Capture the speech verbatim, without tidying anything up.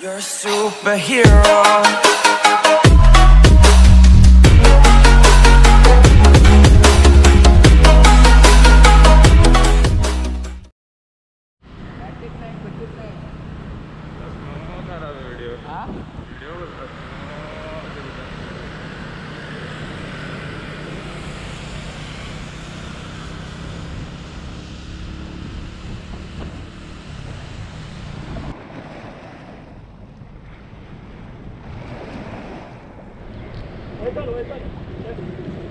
You're a superhero. Wait, wait, wait, wait.